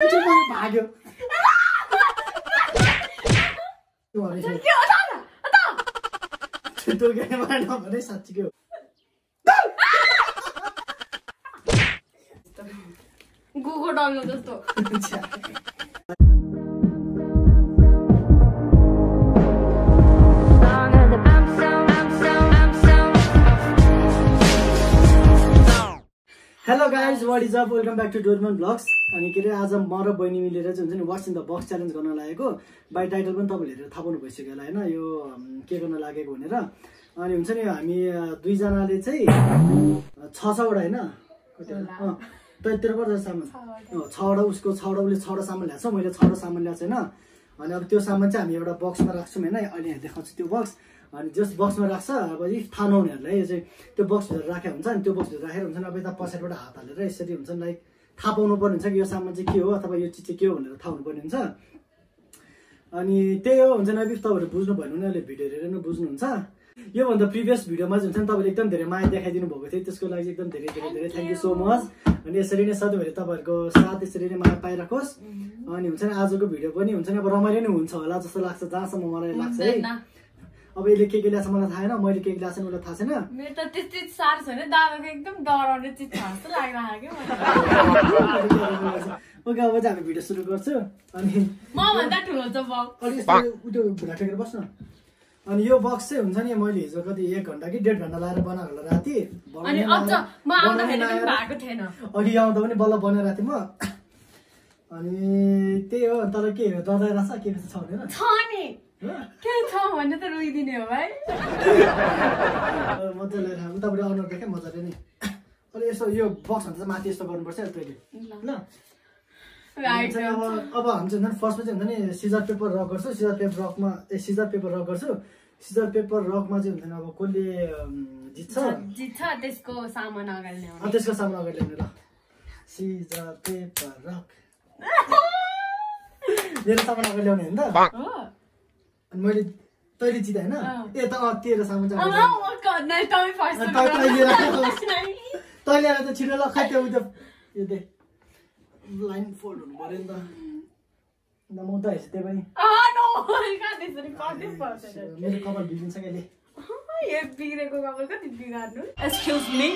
Hello guys, what is up? Welcome back to Doraemon Vlogs. अनि के रे आज म र बहिनी मिलेर चाहिँ हुन्छ नि what's in the box challenge गर्न लागेको बाइ टाइटल पनि तपाईहरुले हेरेर थाहा पाउनु भइसक्यो होला हैन यो के गर्न लागेको भनेर। अनि हुन्छ नि हामी दुई जनाले चाहिँ 6 वटा हैन तर पर्छ सामान 6 वटा उसको 6 वटाले 6 वटा सामान ल्याछ मैले 6 वटा सामान ल्याछ हैन। अनि अब त्यो सामान चाहिँ हामी एउटा बक्समा राख्छौं हैन अहिले देखाउँछु त्यो बक्स। अनि जस बक्समा राख्छ अब यो थाहा नहुनेहरुलाई यो चाहिँ त्यो बक्स भित्र राखेको हुन्छ अनि त्यो बक्स भित्र राखेर हुन्छ नि अब यता पछाडबाट हात हालेर यसरी हुन्छ नि लाइक थाहा पाउनु पर्ने हुन्छ कि यो सामान चाहिँ के हो अथवा यो चिज चाहिँ के हो भनेर थाहा हुनु पर्ने हुन्छ। अनि त्यही हो हुन्छ नि तपाईँहरु बुझ्नु भएन भने अहिले भिडियो हेरेर नै बुझ्नुहुन्छ। यो भन्दा प्रिभियस भिडियोमा चाहिँ हुन्छ नि तपाईँले एकदम धेरै माया देखाइदिनु भएको थियो त्यसको लागि एकदम धेरै धेरै धेरै थ्यांक यू सो मच। अनि यसरी नै सधैँभरि तपाईहरुको साथ यसरी नै माया पाइराखोस्। अनि हुन्छ नि आजको भिडियो पनि हुन्छ नि अब रमाइलो नै हुन्छ होला जस्तो लाग्छ जहाँसम्म मलाई लाग्छ है। अब यसले के के ल्याछ मलाई थाहा हैन मैले के के ल्याछन् मलाई थाहा छैन मेरो त त्यति सार छैन दादाको एकदम डराउने चिज छ जस्तो लागिराखेको मलाई। ओके अब चाहिँ हामी भिडियो सुरु गर्छु। अनि म भन्दा ठुलो छ बक्स अनि यसले उठो भुला टेकेर बस्न। अनि यो बक्स चाहिँ हुन्छ नि मैले हिजो कति 1 घण्टा कि 1.5 घण्टा लाएर बनाएको होला राति। अनि अझ म आउँदाखेरि पनि भएको थिएन अघि आउँदा पनि बल्ल बनाएर राति म। अनि त्यही हो तर के डराइराछ के के छ भनेर छ नि के छ भने त रोइदिने हो भाइ मजाले राख्नु तपाईले अनुहार देखे मजाले नि। अनि यसो यो बक्स हुन्छ माथि यस्तो गर्नुपर्छ तैले ल राइट। अब हामी चाहिँ फर्स्टमा चाहिँ हुन्छ नि सिजर पेपर रक गर्छौ सिजर पेपर रकमा चाहिँ हुन्छ नि अब कसले जित्छ त्यसको सामान अगाडि ल्याउने ल सिजर पेपर रक मेरो सामान अगाडि ल्याउने हैन त हो। अनि मैले तैले जिते हैन ए त तेरो सामान चाहिँ नै तँै फर्स्ट तैले त छिटो ल खै त्यो यो दे लाइन फोल्ड हुनु पर्यो नि त नमो त हेस्ते पनि आ नो का त्यसरी कति पर्छ मेरो कपाल बिग्रिन्छ के ले ए बिग्रेको कपाल कति बिगार्नु एक्सक्यूज मी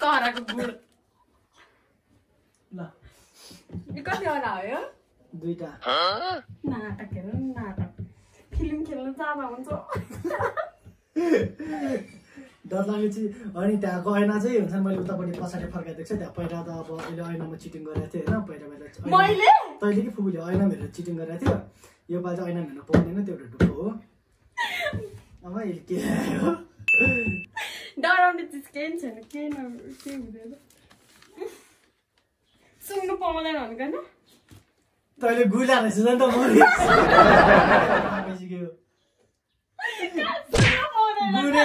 तराको गुड ल यो कति होला हो दुईटा नाटक हेर्नु नाटक फिल्म खेल्न जाँदा हुन्छ डर लागेपछि। अनि त्यहाँको ऐना चाहिँ हुन्छ मैले उतापट्टि पछाडि फर्काइदिएको छ त्यहाँ पहिला त अब अहिले ऐनामा चिटिङ गरेको थिएँ होइन पहिला तैँले कि फुपूले ऐना हेरेर चिटिङ गरेको थियो यो पालि ऐना हेर्न पाउँदैन त्यो एउटा ढुक्क हो। अब के डराउने चिज केही छैन केही हुँदैन सुन्नु पाउँदैन भनेको होइन तैँले गुला रहेछ नि त तैँले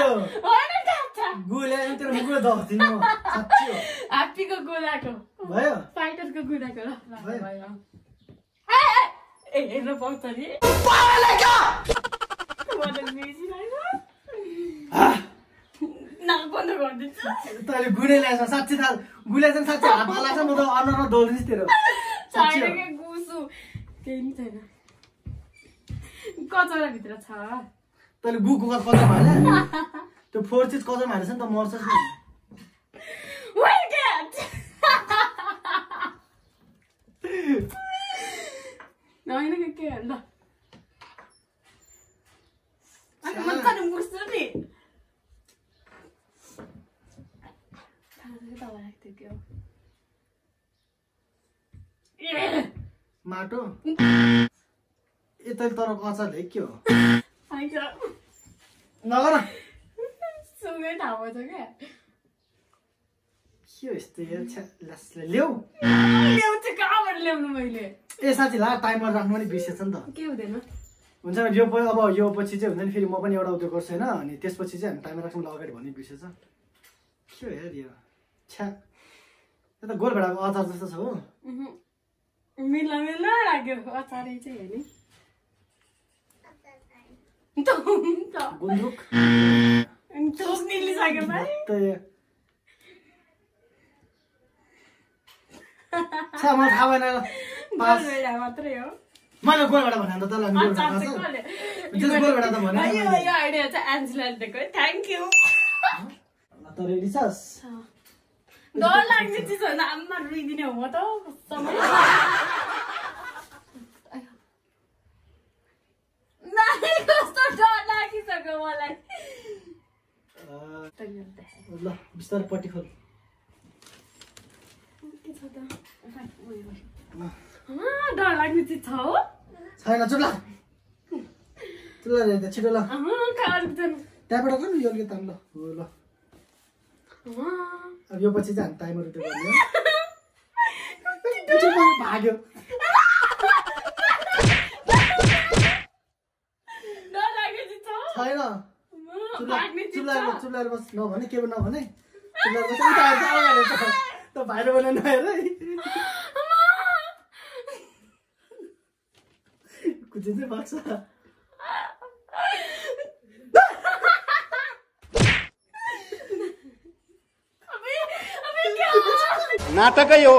गुले ल्याएछ साँच्चै थाहा गुले चाहिँ साँच्चै हातमा लाग्छ म त अनुहारमा दौडिदिन्छु तेरो केही छैन कचरा भित्र छ तैँले गुको कचरा हाले त्यो फोर चिज कचरामा हालेछ नि त मर्छ नि वेल गेट नआइन के ल अनि मन कने मुस्छ नि थाले तवा राख्थे के हो ए माटो ए तैँले तर कचरा ल्याए के हो नगर सुँगै थाहा पाउँछ क्या के हो यस्तो ल्याउ चाहिँ कहाँबाट ल्याउनु मैले ए साँच्ची ला टाइमर राख्नु पनि बिर्सेछ नि त के हुँदैन हुन्छ यो अब यो पछि चाहिँ हुन्छ नि फेरि म पनि एउटा उद्योग गर्छु होइन। अनि त्यसपछि चाहिँ हामी टाइमर राख्नु अगाडि भन्ने बिर्सेछ के हो हेर यो छ्या यो त गोलभेडाको अचार जस्तो छ हो मिला मिला लाग्यो अचारै चाहिँ हेर्ने गुन्द्रुक चोस निलिसक्यो भाइ छ म थाहा भएन गोल भेडा मात्रै हो मैले गोलबाट भन्दा त लाग्यो जस गोलबाट त भने यो आइडिया चाहिँ एन्जेलाले दिएको है थ्यांक यू ल त रेडी छस् डर लाग्ने चिज हो नि आम्मा रुइदिने हो म त समय नाइ कस्तो डर लागिसक्यो मलाई ल बिस्तारै पट्टी खोल के छ त डर लाग्ने चिज छ हो छैन चुला चुला रे त छिटो ल त्यहाँबाट गर्नु यो गीत तान्नु हो ल अब यो पछि चाहिँ टाइमर उठ्यो भने भाग्यो डर लाग्ने चिज छैन भाग्ने चिज चुला रे बस नभने के नभने चुला बस उता त भाइले भने नहेर है कुदिनु पर्छ नाटकै हो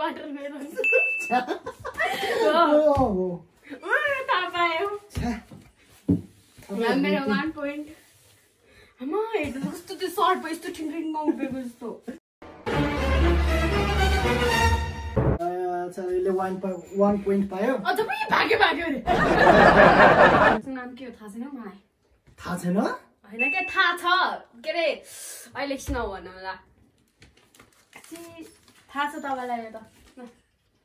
वाटर मेलन ओ तापायो मेरो 1 पॉइंट अम्मा एडो कस्तो त्यो सर्ट भयो यस्तो ठिङ्गिङमा उभेको जस्तो चालेले 1 पॉइंट पायो अझ पनि भाग्यो रे नाम के हो थाहा छैन मलाई थाहा छैन हैन के थाहा छ के रे अहिले किन भन्नु होला थाहा छ तपाईलाई त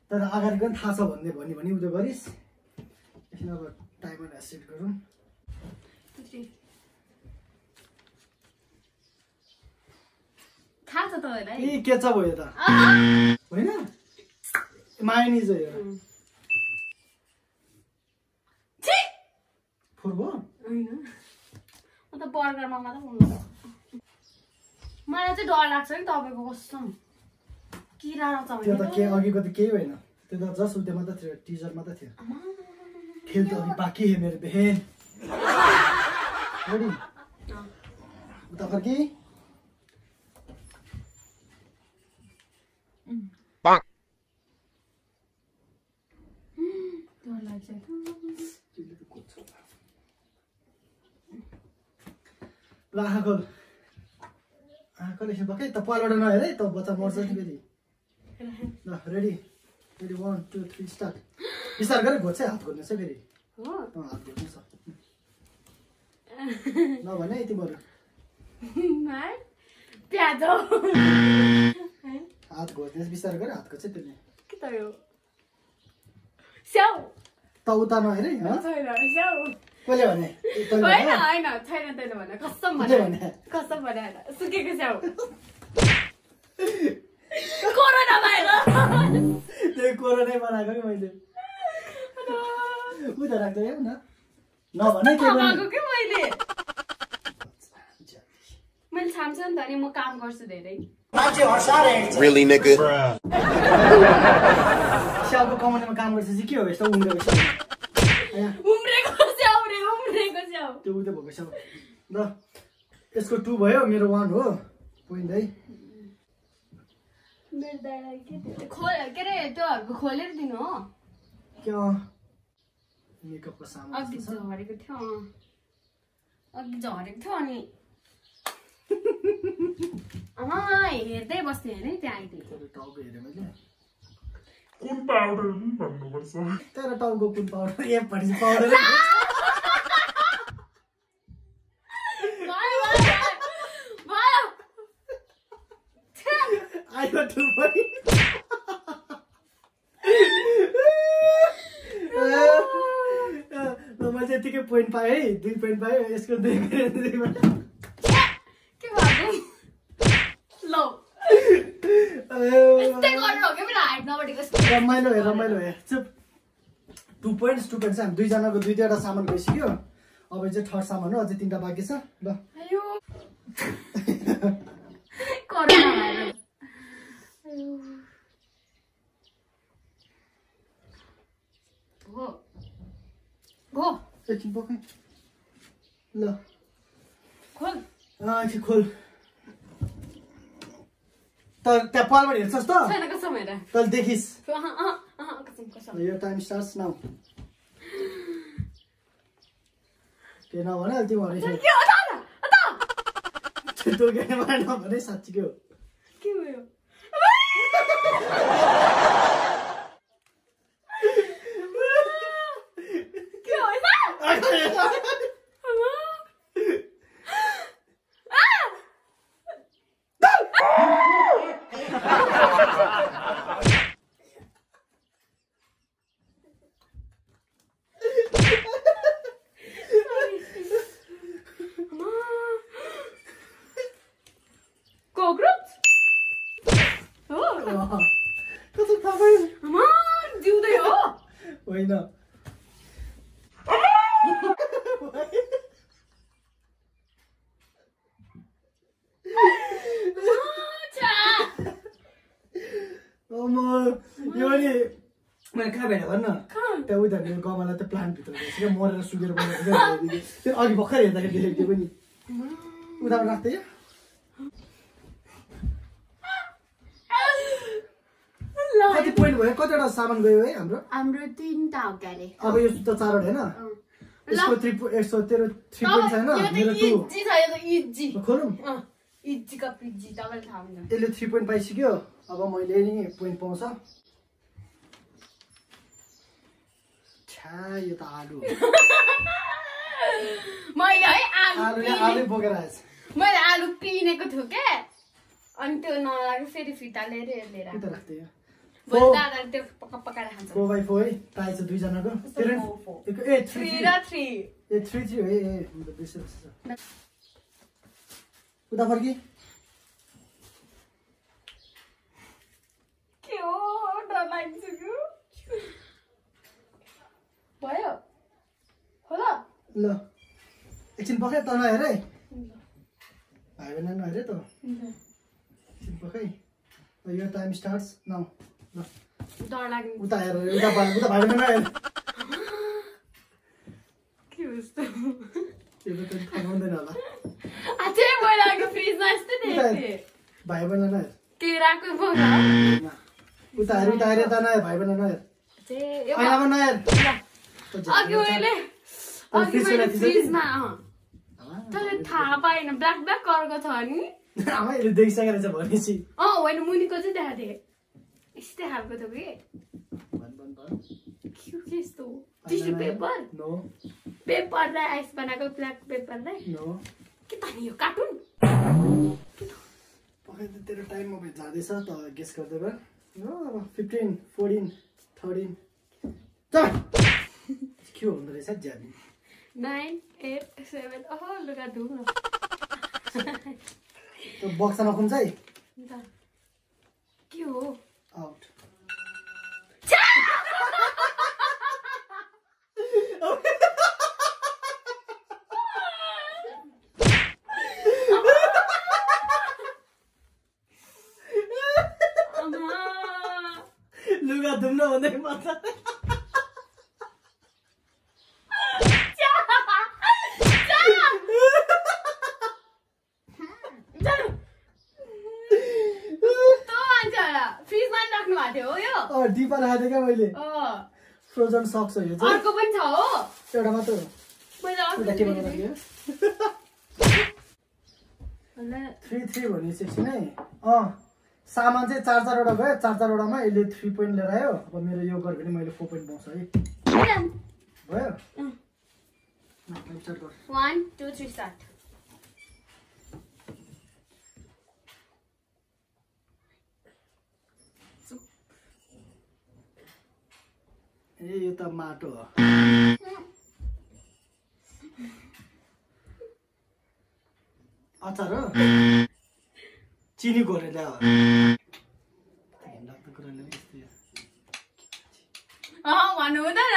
तर अगाडि पनि थाहा छ भन्ने भनी उदो गरिस यसमा अब टाइमर सेट गरौँ 2 3 थाहा छ त हैन ए के छ भयो त हैन माइनिज हो यो छि फुर्बो हैन म त बर्गरमा मात्र हुनु मलाई चाहिँ डर लाग्छ नि तपाईको कस्तो किरा रछ भने त्यो त के अघिको त केही हैन त्यो त जस्ट उते मात्र थियो टिजर मात्र थियो खेल त अभी बाकी है मेरो बहन रेडी उता फर्की ला हाको हाको लेख्छ बके त पालबाट नहेर है त बच्चा मर्छ नि फेरि ल रेडी रेडी 1 2 3 स्टार्ट बिस्तार गरे घोच्छ हात घोच्छ फेरि हो हात घोच्छ न भने तिम्रो मार प्याजो हात घोच्छ बिस्तार गरे हात घोच्छ त्यसले के त यो स्याउ त उता नहेर है हो छैन स्याउ कोले भने हैन हैन छैन तैन भने कसम भने सुकेको स्याउ कोरोना भाइरस त्यो कोरोनाले बनाएको नि मैले उता राख्दै हो न नभने के बनाएको के मैले मैले छाम्छ नि त नि म काम गर्छु धेरै मान्छे हर्सारे रियली निक स्याउको कमानमा काम गर्छ चाहिँ के हो यस्तो उम्रेको स्याउ त्यो उते भएको छ ल यसको 2 भयो मेरो 1 हो पॉइन्ट है मेरो दाइ के त्यो खोल के रे त्योहरुको खोलेर दिनु हो क्यो मेकअपको सामान अघि झरेको थियो अनि अमा हेर्दै बस्थे हैन त्यहाँ आइदिएको टाउको हेरे मैले कुन पाउडर भन्नु पर्छ तर टाउको कुन पाउडर एक पटि पाउडर पॉइंट पाए 2 पॉइंट पाए यसको 2 के भयो लो यस्तै गर्नु हो के मेरो हाइट नबढेको रमाइलो हे चुप 2 पॉइंट्स हामी दुई जनाको दुई दुईवटा सामान गइसक्यो अब चाहिँ थर्ड सामान हो अझै तीनटा बाँकी छ ल आयो कोरोना भाइरस आयो हो हो एकछिन पक्कै ल खोल खोल Te palmar el sasta. Sana kasam era. Tal dekhish. Aha kasam. Your time starts now. Ke na bhane alti bhane. Ke ata na. Ata. Chito ke na bhane sach ke ho. Ke bhayo? Ke ho na? Moral sugar bana. Sen ağır bakar ya da gelip de beni. Udan rahat ya. Allah. Hadi point भयो कतिवटा सामान गयो है हाम्रो? हाम्रो 3 टा गले. अब यो त 4 हैन? यसको 313 3 point छैन? मेरो 2. जी थायो त इजी. खोलौं? अ. इजी का पिजी तगले थाहा हुँदैन. यसले 3 point पाइसक्यो. अब मैले नि point पाउँछ. Ha yo ta alu. Maile hai alu bokeras. Maile alu pineko thu ke. Ani tyo nalage feri fita lera. Fita rakhte yo. Bolda rakhte pakka pakka rakhन्छ. 4x4 है. Try छ दुई जनाको. 3 र 3. ए 3 थियो है ए म त बिर्सेँ बिर्सेँ. उता फर्की. के हो डर लाग्छ. Bayo. Hola. Lo. Eksin pakai ta na here. Bayo na na here to. Eksin pakai. Your time starts now. Lo. Udar lagni. Uta here. Uta bayo na here. Ki usta. Ye to kanon de nala. Ate boy lag freeze na iste de. Bayo na na. Kira ko boga. Uta here ta na bayo na na. Te. Bayo na na here. Agyo ele agyo freeze ma tale tha paina black black color ko tha ni ama ele dekhisakeran cha bhanesi होइन मुनिको चाहिँ देखा थिए यस्तै हालको त के क्यु के यस्तो टिस्यु पेपर नो पेपर र आइस बनाको ब्ल्याक पेपर नै नो के त नि यो कार्टुन पक्कै त तेरो टाइम म भेट्दैछ त गेस गर्दै भर नो 15 14 13 त क्यों अंदर ऐसा जाने 9 8 7 ओह लगा दूँगा तो बॉक्स में कौन सा है क्यों आउट लगा दूँगा उन्हें माता हालेका मैले फ्रोजन सॉक्स हो यो अर्को पनि छ हो एउटा मात्र हो मैले अर्को के भन्नु थियो अनि 3 भन्ने सेक्सन है सामान चाहिँ 4 वटा गयो 4 वटामा यसले 3 point लिएर आयो अब मेरो यो गर्यो भने मैले 4 point पाउँछु है भयो 1 2 3 start ये तो माटो अचार हो चीनी घोरेले हो डाक्टर घोरेले यस्तो भन्नु हुँदैन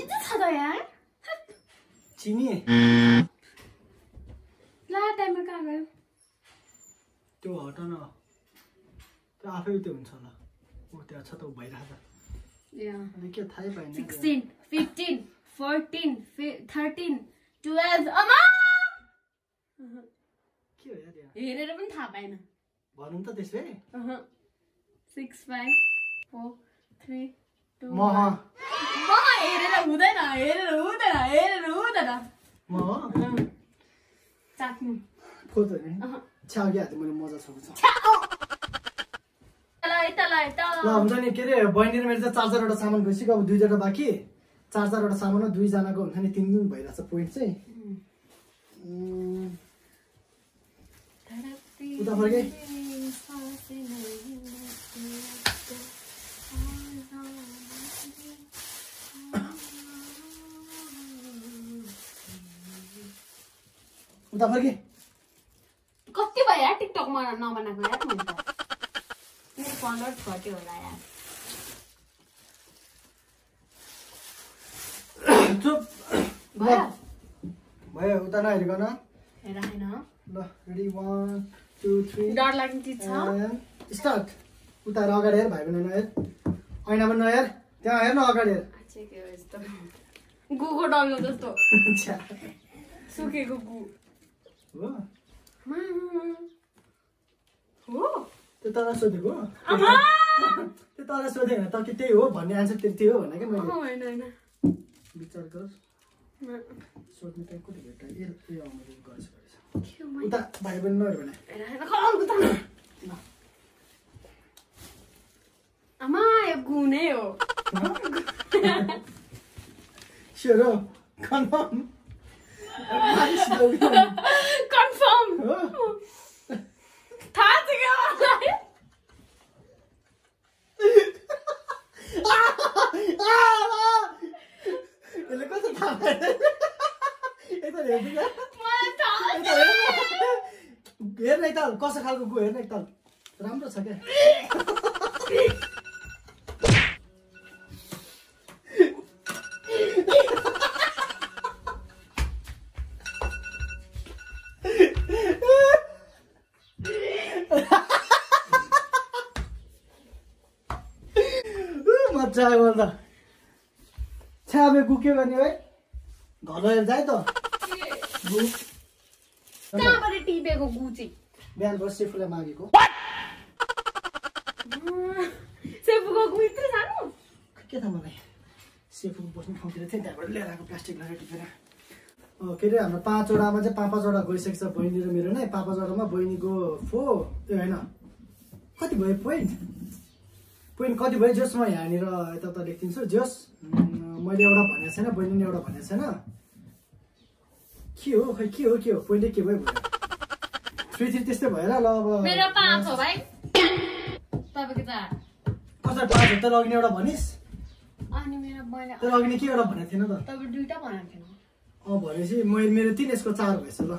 यति छ त यार चिनी ला टाइमर कहाँ गयो त्यो हटाउन त्यो आफै उते हुन्छ होला ओ त्यो छ त उ भइराछ या अनि के थाहै भएन 16 15 14 13 12 अमा हेरेर पनि थाहा पाएन भनौं त त्यसै 6 5 4 3 2 म हेरेर हुँदैन हेरेर हुँदैन म चाट्नु फोटो नि छाग्या त मैले मजा छोको छ ल हुन्छ नि के रे बहिनी र मेरो त 4 4 वटा सामान गइसक्यो अब 2 जटा बाकी 4 4 वटा सामान दुई जनाको हुन्छ नि 3 दिन भइराछ पोइन्ट चाहिँ उता फर्के कति भयो यार टिकटक मा नबनाको यार म त मेरो फलोवर घट्यो होला यार चुप भयो भयो उता नहेरिकन हेराइन ल रेडी 1 2 3 डर लाग्ने चीज छ स्टार्ट उता अगाडि हेर भाइ बहिनी हेर हैन बन्न हेर त्यहाँ हेर्न अगाडि हेर अच्छा के हो यस्तो गुगु डल्नु जस्तो अच्छा सुके गुगु हो हो त्यो तल सोधेको आमा त्यो तल सोधेको त के त्यही हो भन्ने आन्सर त्यही हो भने के मैले हैन हैन विचार गर सोध्ने टाइम कति भेट्टा एल ए आउँदै गर्छ उता भाइ बहिनी नहेर भने ल आमा यो गुने हो सुरु कन्फर्म कन्फर्म हेर्न एकताल कसो खालको गु हेर्न एकताल राम्रो छ क्या जाय बोल्दा छाबे गुके भने है धलो हेर जाय त गु काबरे टिपेको गुची ब्यान बस्से फुले मागेको सेफुको गु इत्र जानु के थाहा मलाई सेफु बस्ने ठाउँतिर थिएँ त्यहाँबाट लिएर आएको प्लास्टिक लगाएर टिपेर के रे हाम्रो 5 वटामा चाहिँ 5 5 वटा गइसक्छ बहिनी र मेरो नै 5 5 वटामा बहिनीको 4 त्यो हैन कति भयो पोइन्ट पोइन्ट कति भयो जोस म यहाँनिर यता लेखिदिन्छु जोस मैले एउटा भनेको छैन बहिनीले एउटा भनेको छैन के हो खै के हो पोइन्टले के भयो 3 3 त्यस्तै भएर ल अब मेरो 5 हो भाइ तपाईको त कसरी 5 हो त लग्ने एउटा भनिस् अनि मेरो मैले त लग्ने के एउटा भनेको थिएन त तब दुईटा भनेको थिएन अ भनेसी मेरो 3 यसको 4 भएछ ल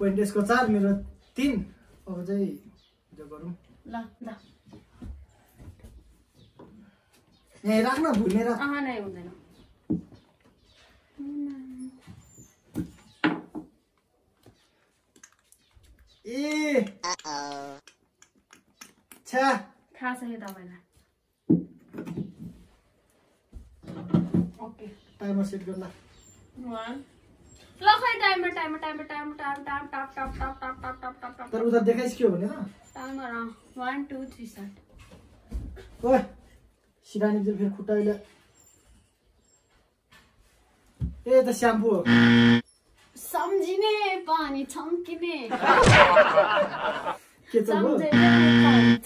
पोइन्ट यसको 4 मेरो 3 अब चाहिँ जो गरौँ ल ल ए राख्न भुल्ने र अहा नै हुँदैन ए छा थाहा छ नि तपाईलाई ओके टाइमर सेट गर्ला 1 ल खै टाइमर तर उता देखाइस के हो भने त टाइमर 1 2 3 स्टार्ट ओए सिरानी चाहिँ फेरि खुट्टाले ए त स्याम्पू हो सम्झिने पानी छम्किने के त हो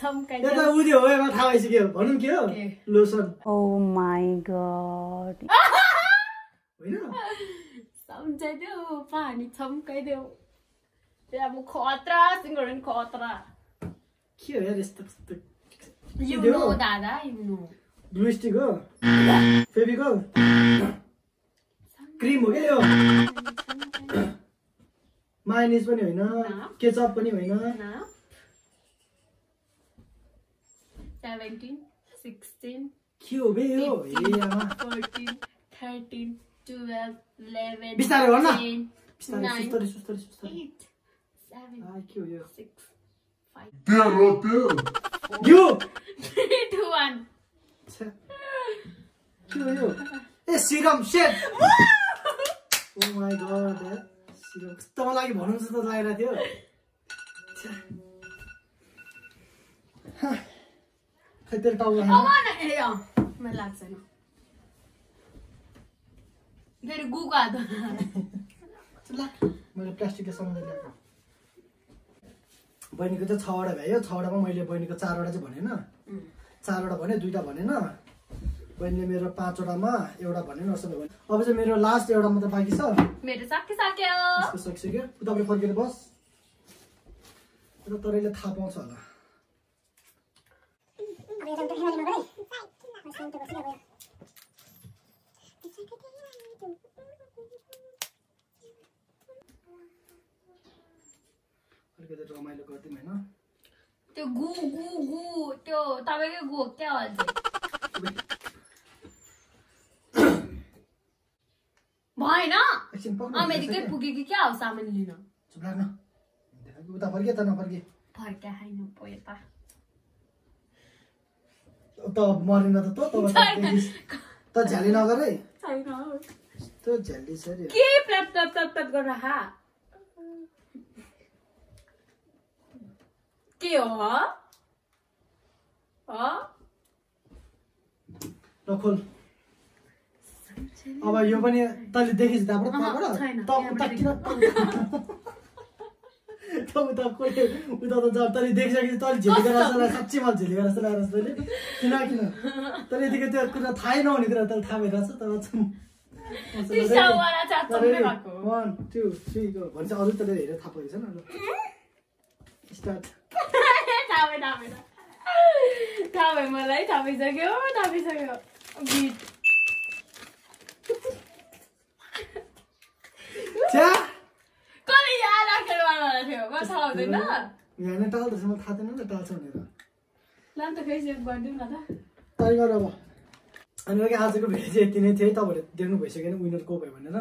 छम्काइ यो त उडी हो म थाहा भइसक्यो भनौं के हो लोसन ओ माय गॉड हैन सम्झाइदेऊ पानी छम्काइदेऊ त्यो अब खतरा सिङ्गरन खतरा के हो यार यस्तो You know दादा you know ब्लू स्टिक हो फेभिकोल क्रीम हो के यो मायोनिज पनि हैन केचप पनि हैन 17 16 के हो बे यो ए आमा 14 13 12 11 बिस्तारै गर्न बिस्तारै 8 7 आ के हो यो 6 5 You 3 2 1. You. This serum shit. Oh my god, that serum. Tomorrow I give banana to the lady. Hadi tavla. Aman ya. Merak etme. Geri Google'da. Tula. मैले प्लास्टिकले सम्झेर ल्याएको। बहिनीको त 6 वटा भयो, 6 वटामा मैले बहिनीको 4 वटा चाहिँ भनेन। 4 वटा भने, दुईटा भनेन। बहिनीले मेरो 5 वटामा एउटा भनेन, असल भने। अब चाहिँ मेरो लास्ट एउटा मात्र बाकी छ। मेरो सकिसक्यो। यसको सकिसक्यो। तपाईले फर्केर बस। तरैले थाहा पाउँछ होला। अरे जम्ते खेल्न नगरे। साइड किन नगरे। त्यो रमाइलो गर्दिम हैन त्यो गु गु गु त्यो तपाईकै गु के आवाज भएन अमेरिकै पुगेकी के हो सामान लिन चुप लाग्न देखाको उता फर्के त नफर्के फर्के हैन पोयता त मरिन त त झ्याली नगरै छैन त्यो झ्याली सरी के प्लप प्लप प्लप गर्न हा के हो ह नखोल अब यो पनि तले देखिस त हाम्रो त किन त उता कोले उता त जा तले देखिसके तले झिलिका रासला साच्चै माल झिलिका रासला रास तले किन किन तले देखि त्यो कुरा थाहै नहुने कुरा तले थाहा भइराछ तर तिसा वाला चाच सम्मे भएको 1 2 3 गो भन्छ अरु तले हेरे थाहा पाइछ न स्टार्ट थाहा मलाई थाहा भइसक्यो गीत कसले याद राखेर वाला थियो कसो आउँदैन यहाँ नै टाल्दैछ म थाहा थिएन नि त टाल्छ भनेर लान त फेसबुक गर्दिम न त तै गर अब अनि के आजको भिडियो चाहिँ यति नै थियो तपाईहरु देख्नु भइसक्यो नि विनर को भयो भनेर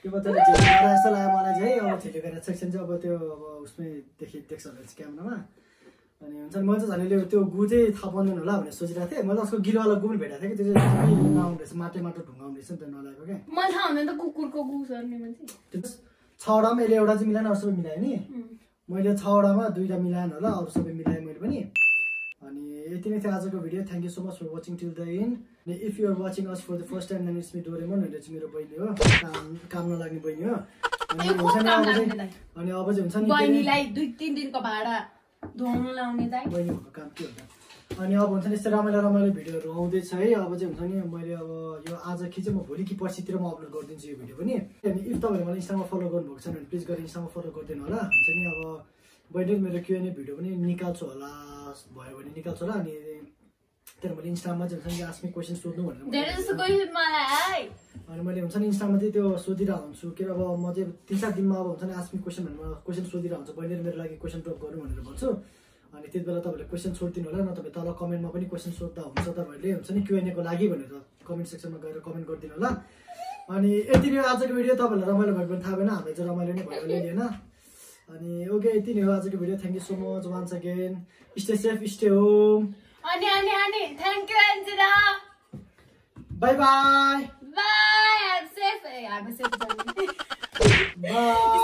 त्यो बताले झिलेको जस्तो लाग्यो मलाई चाहिँ अब झिलेको सेक्सन चाहिँ अब त्यो अब उसमै देख्छ होला क्यामेरामा अनि हुन्छ नि मैले झन् लियो त्यो गु चाहिँ थाहा पाउँदैन होला भनेर सोचिरहेको थिएँ मैले उसको गिरवाला गु पनि भेटेको थिएँ कि त्यो चाहिँ नआउनु रहेछ माटे माटो ढुङ्गाउनु रहेछ नि त नलागेको क्या मलाई थाहा हुँदैन त कुकुरको गु सर्ने मान्छे त्यो 6 वटामा यसले एउटा चाहिँ मिलाएन अरू सबै मिलाएँ नि मैले 6 वटामा दुईटा मिलाएन होला अरू सबै मिलाएँ मैले पनि अनि यति नै थियो आजको video thank you so much for watching till the end and if you are watching us for the first time then it's me Doraemon अनि चाहिँ मेरो बहिनी हो काम नलाग्ने बहिनी हो अनि अब चाहिँ हुन्छ नि बहिनीलाई 2-3 दिनको भाडा धोउन लाउने चाहिँ बहिनीको काम के हुन्छ अनि अब हुन्छ नि यस्तो रमाइलो रमाइलो भिडियोहरु आउँदै छ है अब चाहिँ हुन्छ नि मैले अब यो आज खिचे म भोलि कि पर्सितिर म अपलोड गर्दिन्छु यो भिडियो पनि अनि इफ तपाईहरुले मलाई इन्स्टामा फलो गर्नु भएको छ भने प्लिज गरेर इन्स्टामा फलो गर्दिनु होला हुन्छ नि अब बहिनी मेरो क्यूएनए भिडियो पनि निकाल्छु होला भयो भने निकाल्छु होला अनि तर मैले इन्स्टामा चाहिँ हुन्छ नि आस्क मी क्वेशन सोध्नु भनेर धेरै जस्तो क्वेशन मलाई है अनि मैले हुन्छ नि इन्स्टामा चाहिँ त्यो सोधिरा हुन्छु के अब म चाहिँ 3-4 दिनमा अब हुन्छ नि आस्क मी क्वेशन भनेर क्वेशन सोधिरा हुन्छु बहिनीले मेरो लागि क्वेशन ड्रप गर्नु भनेर भन्छु अनि त्यतिबेला तपाईहरुले क्वेशन सोध्दिनु होला न तपाईं तल कमेन्टमा पनि क्वेशन सोध्दा हुन्छ तपाईहरुले हुन्छ नि क्यूएनए को लागि भनेर कमेन्ट सेक्सनमा गएर कमेन्ट गर्दिनु होला अनि यति नै आजको भिडियो तपाईहरुलाई रमाइलो भएको थाहा भएन हामी चाहिँ रमाइलो नै भयो नि हैन अनि ओके यति नै हो आजको video thank you so much once again stay safe stay home अनि अनि अनि thank you एन्जिरा bye bye bye I am safe I am safe bye